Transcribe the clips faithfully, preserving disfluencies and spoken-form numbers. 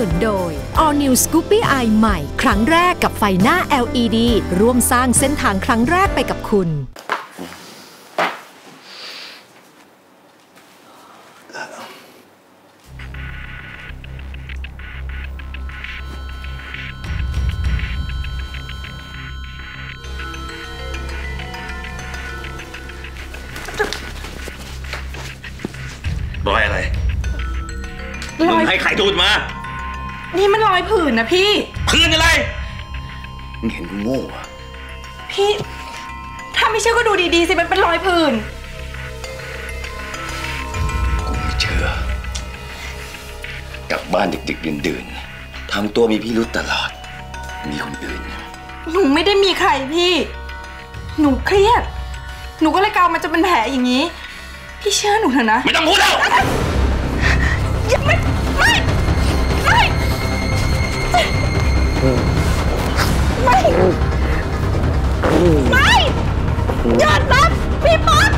นุนโดย All New Scoopy Eye ใหม่ครั้งแรกกับไฟหน้า แอล อี ดี ร่วมสร้างเส้นทางครั้งแรกไปกับคุณรอยอะไรมึงให้ไข่ดูดมานี่มันรอยผื่นนะพี่ผื่นอะไรมึงเห็นกูโง่อะพี่ถ้าไม่เชื่อก็ดูดีๆสิมันเป็นรอยผื่นกูไม่เชื่อกลับบ้านดึกๆดื่นๆทำตัวมีพิรุธตลอดมีคนอื่นหนูไม่ได้มีใครพี่หนูเครียดหนูก็เลยเกามันจะเป็นแผลอย่างนี้พี่เชื่อหนูเถอะนะไม่ต้องพูดแล้วอย่าไม่ไม่ไม่ไม่ไม่หยุดนะพี่ป๊อป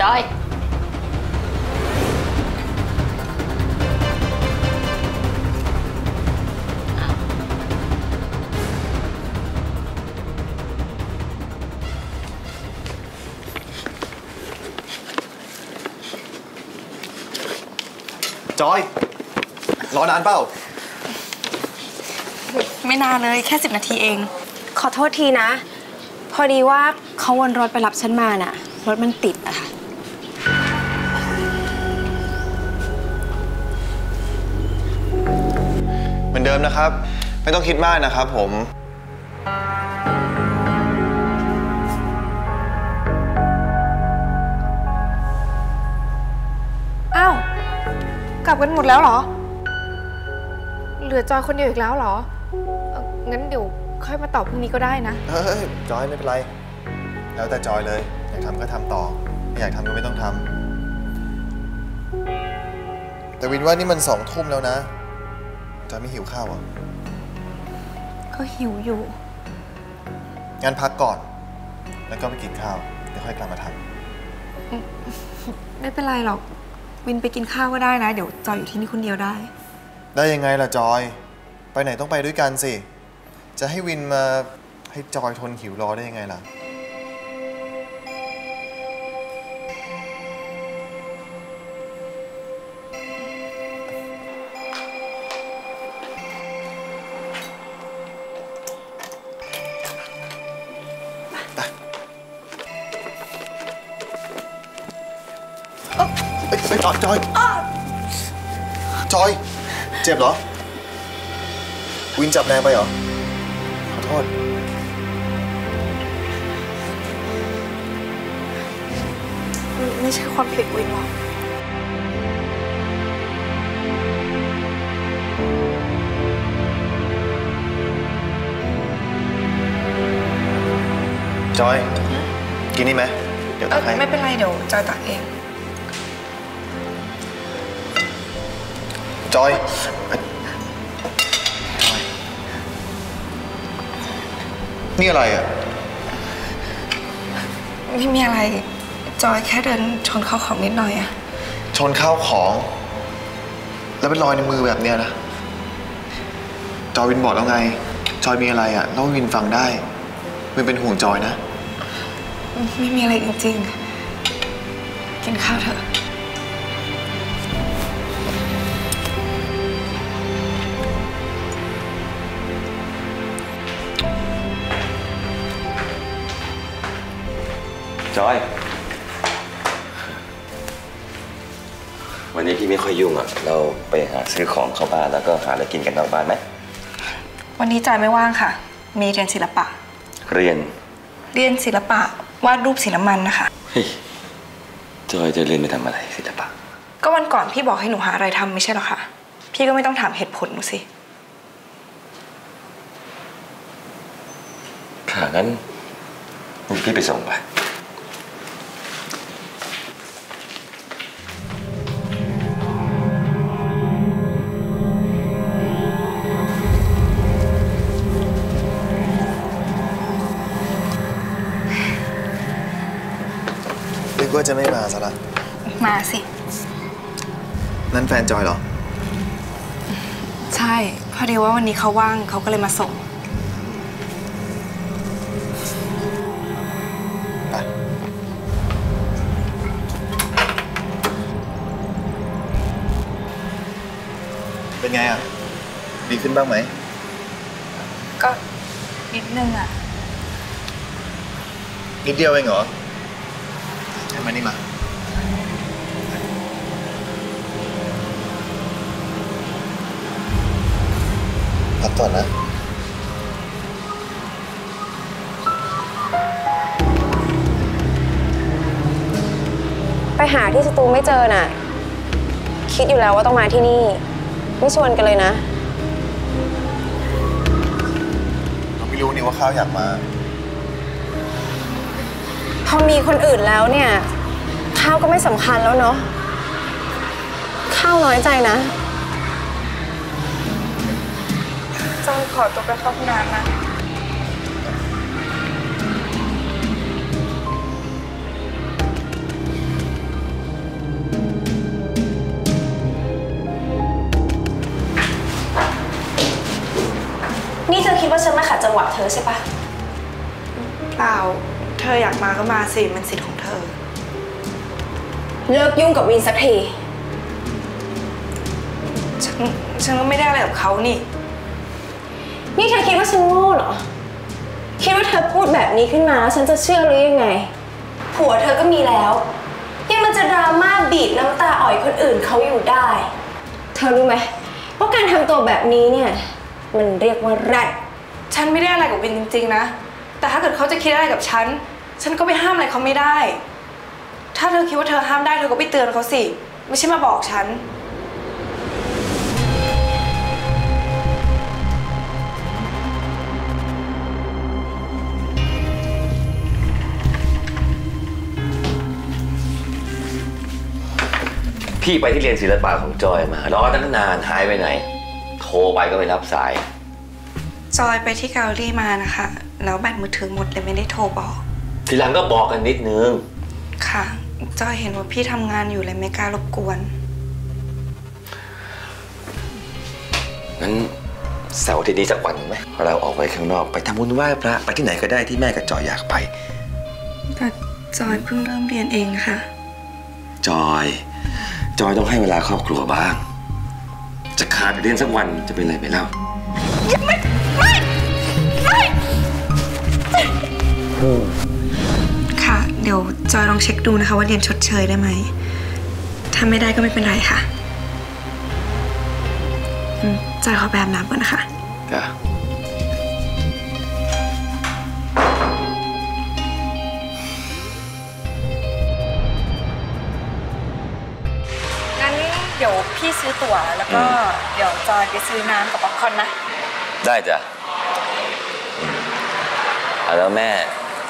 ได้จอยรอนานเปล่าไม่นานเลยแค่สิบนาทีเองขอโทษทีนะพอดีว่าเขาวนรถไปรับฉันมาน่ะรถมันติดอะค่ะเหมือนเดิมนะครับไม่ต้องคิดมากนะครับผมอ้าวกลับกันหมดแล้วเหรอเหลือจอยคนเดียวอีกแล้วเหรองั้นเดี๋ยวค่อยมาตอบพรุ่งนี้ก็ได้นะเฮ้ยจอยไม่เป็นไรแล้วแต่จอยเลยอยากทำก็ทำต่อไม่อยากทำก็ไม่ต้องทำแต่วินว่านี่มันสองทุ่มแล้วนะจอยไม่หิวข้าวอ่ะก็หิวอยู่งั้นพักก่อนแล้วก็ไปกินข้าวเดี๋ยวค่อยกลับมาทำไม่เป็นไรหรอกวินไปกินข้าวก็ได้นะเดี๋ยวจอยอยู่ที่นี่คนเดียวได้ได้ยังไงล่ะจอยไปไหนต้องไปด้วยกันสิจะให้วินมาให้จอยทนหิวรอได้ยังไงล่ะจอยจอยจอยเจ็บเหรอวินจับแรงไปเหรอขอโทษไม่ใช่ความผิดวินหรอกจอยกินนี่ไหมเดี๋ยวตักให้ไม่เป็นไรเดี๋ยวจอยตักเองจอยนี่อะไรอ่ะไม่มีอะไรจอยแค่เดินชนเข้าของนิดหน่อยอ่ะชนเข้าของแล้วเป็นรอยในมือแบบเนี้ยนะจอยวินบอกแล้วไงจอยมีอะไรอ่ะต้องวินฟังได้วินเป็นห่วงจอยนะไม่มีอะไรจริงๆกินข้าวเถอะจอยวันนี้พี่ไม่ค่อยยุ่งอ่ะเราไปหาซื้อของเข้าบ้านแล้วก็หาอะไรกินกันนอกบ้านไหมวันนี้จอยไม่ว่างค่ะมีเรียนศิลปะเรียนเรียนศิลปะวาดรูปศิลมันนะคะจอยจะเรียนไปทำอะไรศิลปะก็วันก่อนพี่บอกให้หนูหาอะไรทำไม่ใช่หรอคะพี่ก็ไม่ต้องถามเหตุผลหนูสิค่ะงั้นพี่ไปส่งไป ว่าจะไม่มาซะละมาสินั่นแฟนจอยเหรอใช่พอดีว่าวันนี้เขาว่างเขาก็เลยมาส่งเป็นไงอ่ะดีขึ้นบ้างไหมก็นิดนึงอ่ะนิดเดียวเองเหรอให้มานี่มาพักก่อนนะไปหาที่สตูไม่เจอน่ะคิดอยู่แล้วว่าต้องมาที่นี่ไม่ชวนกันเลยนะเราไม่รู้นี่ว่าข้าวอยากมาพอมีคนอื่นแล้วเนี่ยข้าวก็ไม่สำคัญแล้วเนาะข้าวน้อยใจนะจอยขอตัวไปเข้าห้องน้ำนะนี่เธอคิดว่าฉันมาขัดจังหวะเธอใช่ปะเปล่าเธออยากมาก็มาสิมันสิทธิ์ของเธอเลิกยุ่งกับวินสักทีฉันฉันก็ไม่ได้อะไรกับเขานี่นี่เธอคิดว่าฉันโง่เหรอคิดว่าเธอพูดแบบนี้ขึ้นมาแล้วฉันจะเชื่อหรือยังไงผัวเธอก็มีแล้วยังมันจะดราม่าบีบน้ำตาอ่อยคนอื่นเขาอยู่ได้เธอรู้ไหมว่าการทำตัวแบบนี้เนี่ยมันเรียกว่ารัดฉันไม่ได้อะไรกับวินจริงๆนะแต่ถ้าเกิดเขาจะคิดอะไรกับฉันฉันก็ไปห้ามอะไรเขาไม่ได้ถ้าเธอคิดว่าเธอห้ามได้เธอก็ไปเตือนเขาสิไม่ใช่มาบอกฉันพี่ไปที่เรียนศิลปะของจอยมารอตั้งนานหายไปไหนโทรไปก็ไม่รับสายจอยไปที่แกลเลอรี่มานะคะแล้วแบตมือถือหมดเลยไม่ได้โทรบอกทีหลังก็บอกกันนิดนึงค่ะจอยเห็นว่าพี่ทำงานอยู่เลยไม่กล้ารบกวนงั้นเสาร์ที่นี้สักวันไหมเราออกไปข้างนอกไปทำบุญไหว้พระไปที่ไหนก็ได้ที่แม่กับจอยอยากไปแต่จอยเพิ่งเริ่มเรียนเองค่ะจอยจอยต้องให้เวลาครอบครัวบ้างจะขาดเรียนสักวันจะเป็นไรไปแล้วไม่ไม่ไม่ค่ะเดี๋ยวจอยลองเช็คดูนะคะว่าเรียนชดเชยได้ไหมถ้าไม่ได้ก็ไม่เป็นไรค่ะจอยขอแบบน้ำก่อนนะคะเดี๋ยวพี่ซื้อตั๋วแล้วก็เดี๋ยวจอยไปซื้อน้ำกับป๊อปคอร์นนะได้จ้ะแล้วแม่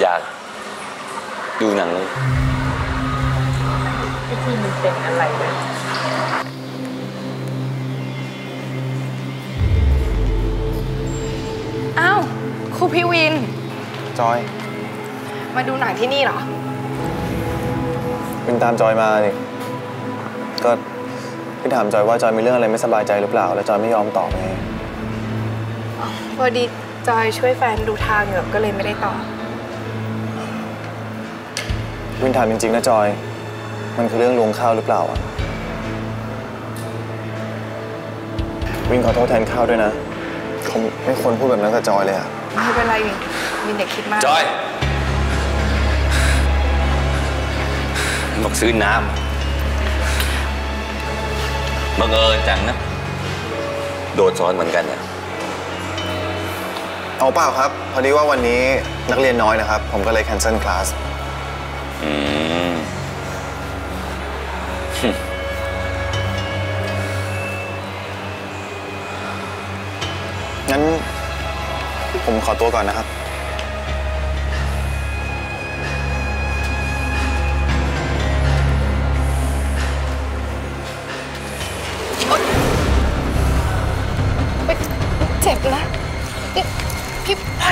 อยากดูหนังวิธีมันเป็นอะไรนะอ้าวครูพี่วินจอยมาดูหนังที่นี่เหรอวินตามจอยมาดิก็พี่ถามจอยว่าจอยมีเรื่องอะไรไม่สบายใจหรือเปล่าแล้วจอยไม่ยอมตอบไงพอดีจอยช่วยแฟนดูทางอยู่ก็เลยไม่ได้ตอบวินถามจริงๆนะจอยมันคือเรื่องลงข้าวหรือเปล่าอ่ะวินขอโทษแทนข้าวด้วยนะผมไม่ควรพูดแบบนั้นกับจอยเลยอ่ะไม่เป็นไรวินวินเด็กคิดมากจอยบอกซื้อน้ำบังเอิญจังนะโดดซ้อนเหมือนกันเนี่ยเอาเปล่าครับพอดีว่าวันนี้นักเรียนน้อยนะครับผมก็เลยแคนเซิลคลาสอืม งั้นผมขอตัวก่อนนะครับเจ็บนะพี่ไป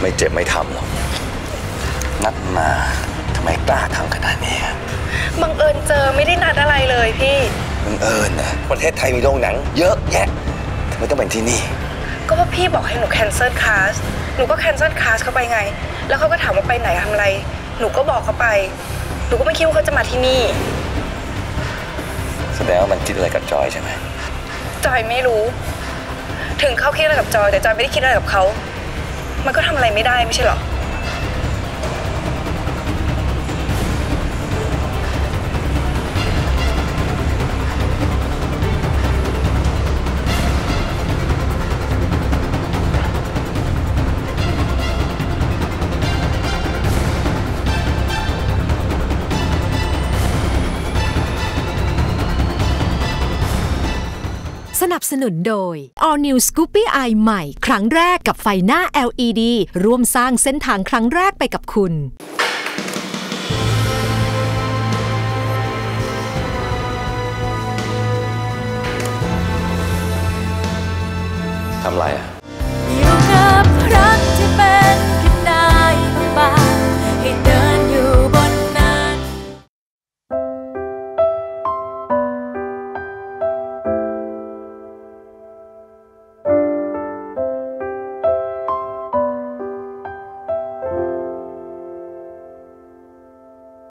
ไม่เจ็บไม่ทำหรอกนัดมาทำไมกล้าทำขนาดนี้ บังเอิญเจอไม่ได้นัดอะไรเลยพี่บังเอิญนะประเทศไทยมีโรงหนังเยอะแยะทำไมต้องเป็นที่นี่ก็ว่าพี่บอกให้หนูแคนเซิลคลาสหนูก็แคนเซิลคลาสเขาไปไงแล้วเขาก็ถามว่าไปไหนทำอะไรหนูก็บอกเขาไปหนูก็ไม่คิดว่าเขาจะมาที่นี่แสดงว่ามันคิดอะไรกับจอยใช่ไหมจอยไม่รู้ถึงเขาคิดอะไรกับจอยแต่จอยไม่ได้คิดอะไรกับเขามันก็ทำอะไรไม่ได้ไม่ใช่หรอสนับสนุนโดย All New Scoopy Eye ใหม่ครั้งแรกกับไฟหน้า แอล อี ดี ร่วมสร้างเส้นทางครั้งแรกไปกับคุณทำไรอะอยู่กับรักที่เป็น